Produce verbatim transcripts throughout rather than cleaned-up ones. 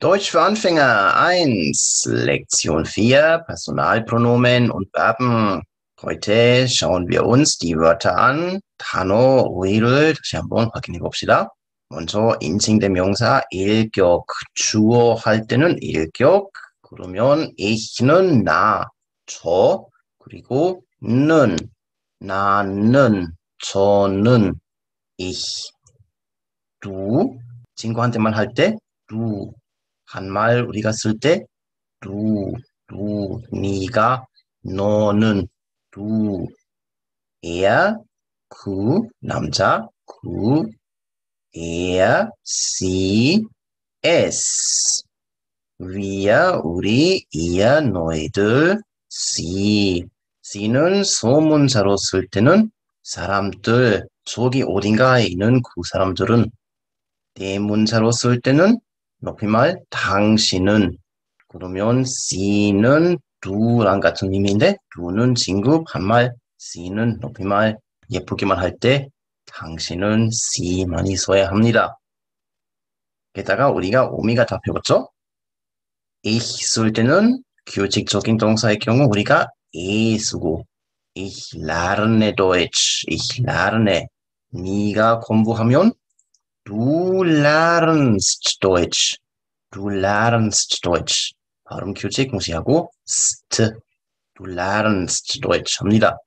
Deutsch für Anfänger eins, Lektion vier, Personalpronomen und Verben. Heute schauen wir uns die Wörter an. 단어 오일을 다시 한번 확인해 봅시다. 먼저 인칭대명사 일격, 주어 할 때는 일격, 그러면 ich는 나, 저, 그리고 는, 나는, 저는, ich, du, 친구한테만 할 때 du, 한말 우리가 쓸 때 du, du, 니가, 너는, du, er, 그, 남자, 그, er, sie, es, wir, 우리, ihr, 너희들, sie, sie는 소문사로 쓸 때는 사람들, 저기 어딘가에 있는 그 사람들은, 대문사로 쓸 때는 높임말 당신은, 그러면 씨는 두랑 같은 의미인데 두는 친구 반말, 씨는 높임말 예쁘게만 할 때 당신은 씨 많이 써야 합니다. 게다가 우리가 오미가 다 배웠죠? ich 쓸 때는 규칙적인 동사의 경우 우리가 에 쓰고 ich lerne Deutsch, ich lerne, 네가 공부하면 Du lernst Deutsch. Du lernst Deutsch. 발음 규칙 무시하고 st. Du lernst Deutsch 합니다.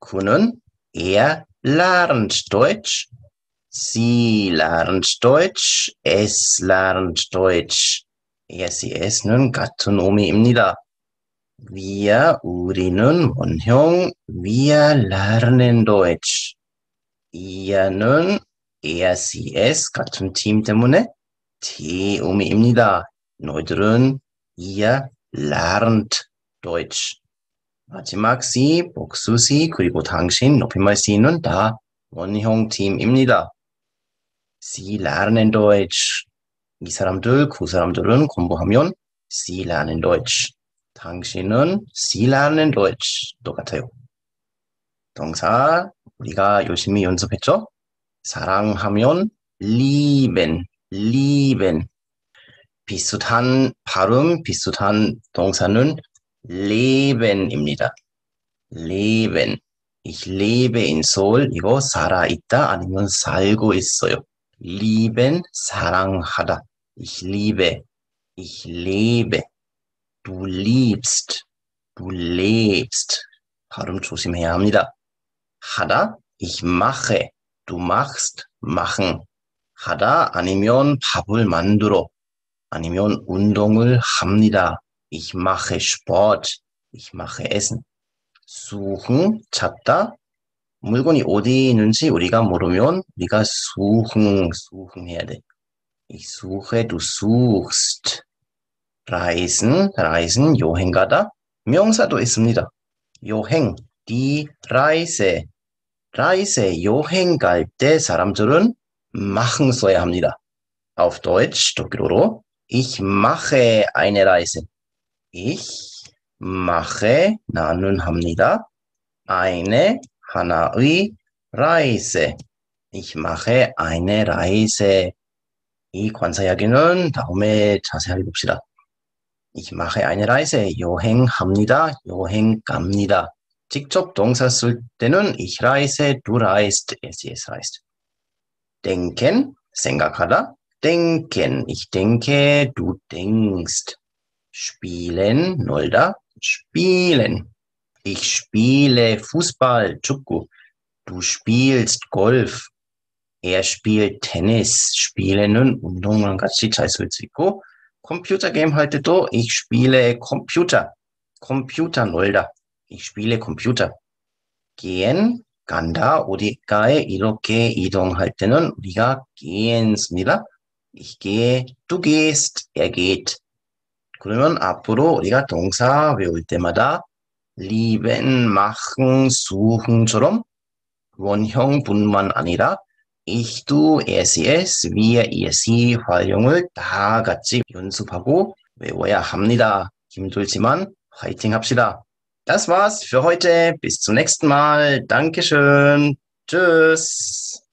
그는 er lernt Deutsch. Sie lernt Deutsch. Es lernt Deutsch. Er, sie, es는 같은 의미입니다. Wir, 우리는 원형. Wir lernen Deutsch. 이는 Er, sie, es 같은 팀 때문에 T-의미입니다. 너희들은 ihr lernt Deutsch. 마지막 sie, 복수 sie, 그리고 당신, 높임말 sie는 다 원형 팀입니다. Sie lernen Deutsch. 이 사람들, 그 사람들은 공부하면 sie lernen Deutsch. 당신은 sie lernen Deutsch. 똑같아요. 동사, 우리가 열심히 연습했죠? 사랑하면 lieben, lieben. 비슷한 발음, 비슷한 동사는 leben입니다. leben. Ich lebe in Seoul. 이거 살아있다 아니면 살고 있어요. lieben, 사랑하다. Ich liebe. Ich lebe. Du liebst. Du lebst. 발음 조심해야 합니다. 하다, ich mache. Du machst, machen. 하다 아니면 밥을 만들어. 아니면 운동을 합니다. Ich mache Sport. Ich mache Essen. suchen, 찾다. 물건이 어디 있는지 우리가 모르면 우리가 suchen, suchen 해야 돼. Ich suche, du suchst. reisen, reisen, 여행 가다. 명사도 있습니다. 여행, die Reise. Reise, 여행 갈 때 사람들은 machen 써야 합니다. Auf Deutsch, 독일어로, ich mache eine Reise. Ich mache, 나는 합니다. eine, 하나의, Reise. Ich mache eine Reise. 이 관사 이야기는 다음에 자세히 봅시다. Ich mache eine Reise. 여행합니다. 여행 갑니다. 직접 동사 쓸 때는 ich reise, du reist, es, es reist. denken, 생각하다. denken, ich denke, du denkst. spielen, 놀다. spielen. ich spiele Fußball, 축구. du spielst Golf. er spielt Tennis. spiele는 운동랑 같이 잘 쓸 수 있고 컴퓨터 게임 할 때도 ich spiele Computer. 컴퓨터 놀다. Ich spiele Computer. gehen, 간다, 어디가에 이렇게 이동할 때는 우리가 gehen 씁니다. Ich gehe, du gehst, er geht. 그러면 앞으로 우리가 동사 외울 때마다 lieben, machen, suchen처럼 원형뿐만 아니라 ich, du, er, sie, es, wir, ihr, sie 활용을 다 같이 연습하고 외워야 합니다. 힘들지만 화이팅 합시다. Das war's für heute. Bis zum nächsten Mal. Dankeschön. Tschüss.